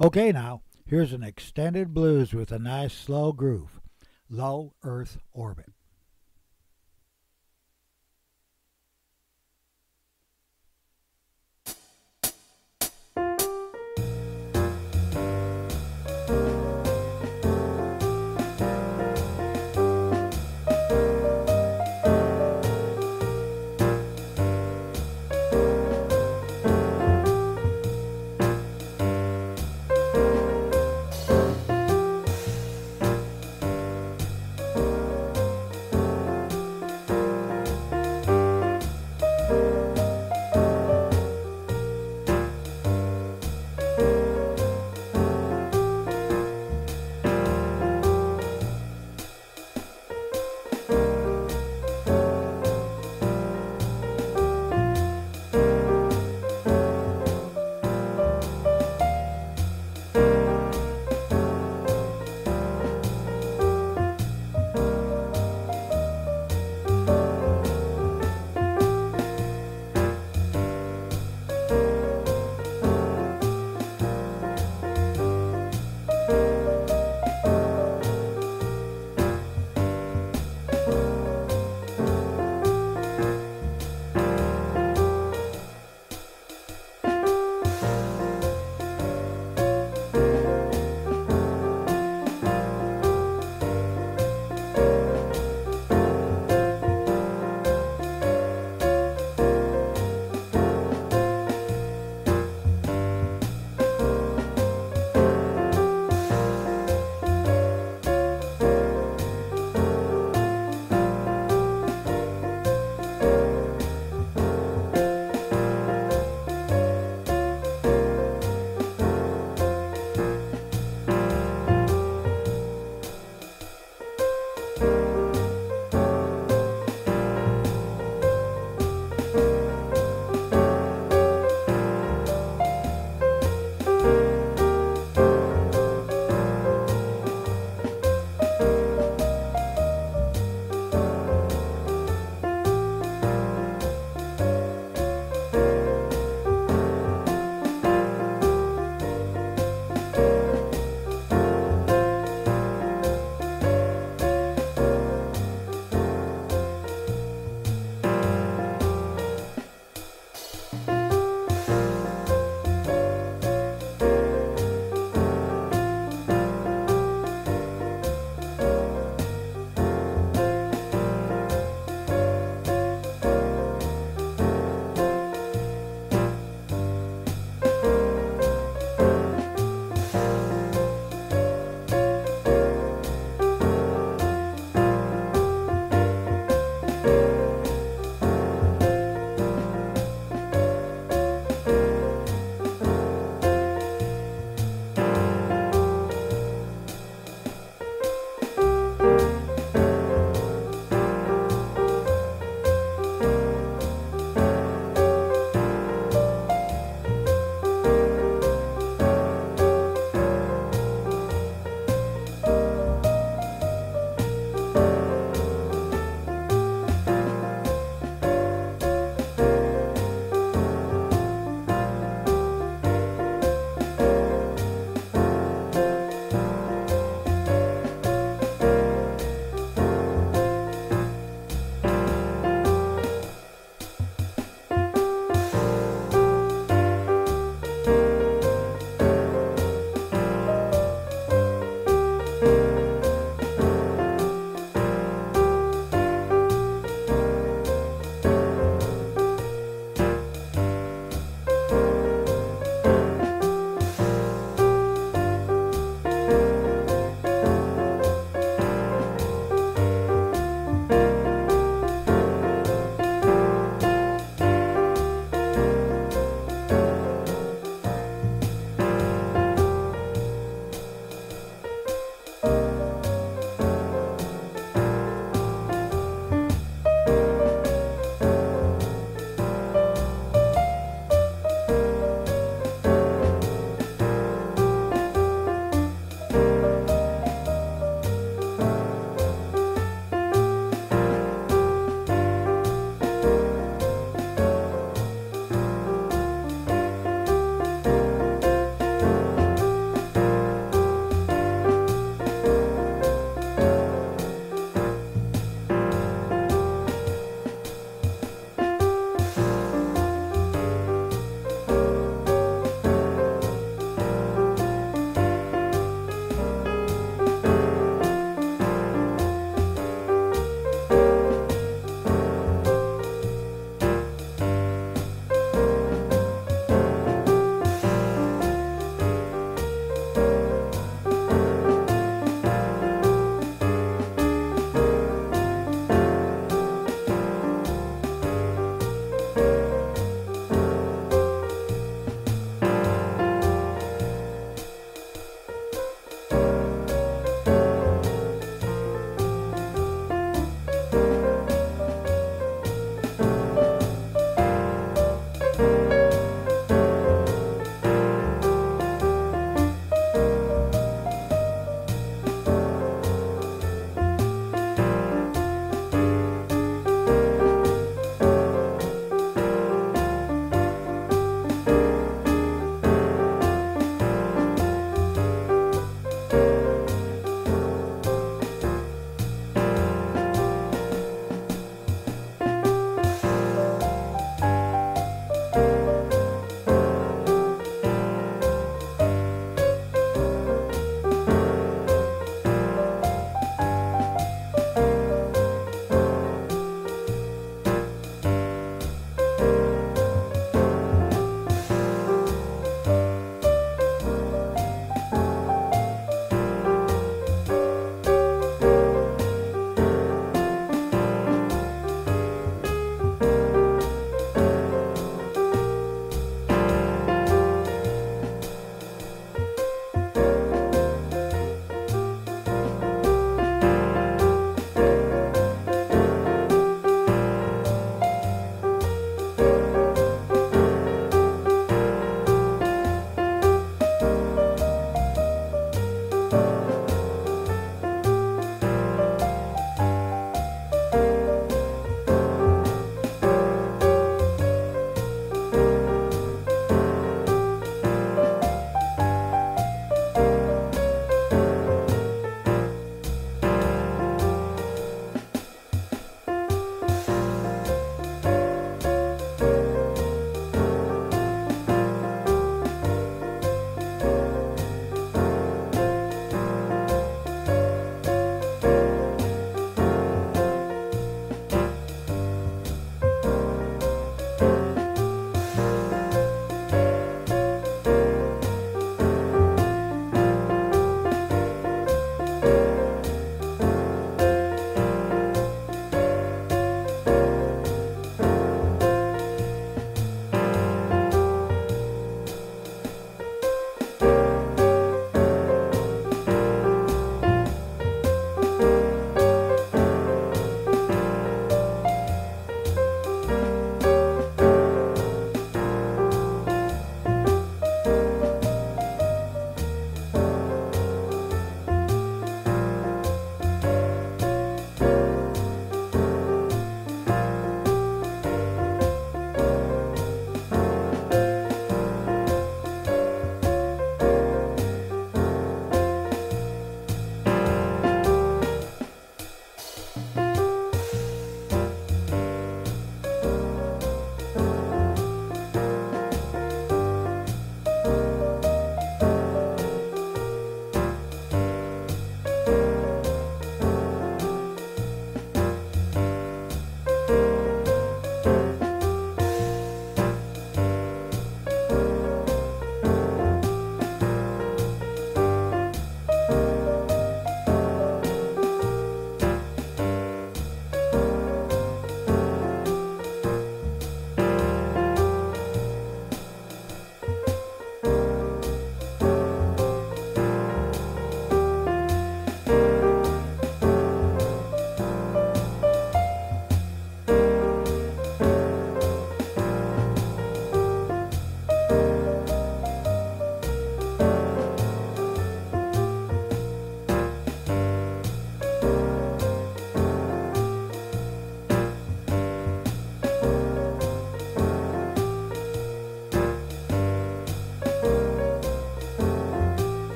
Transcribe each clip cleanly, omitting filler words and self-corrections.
Okay, now, here's an extended blues with a nice slow groove. Low Earth Orbit.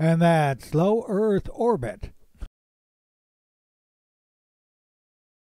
And that's Low Earth Orbit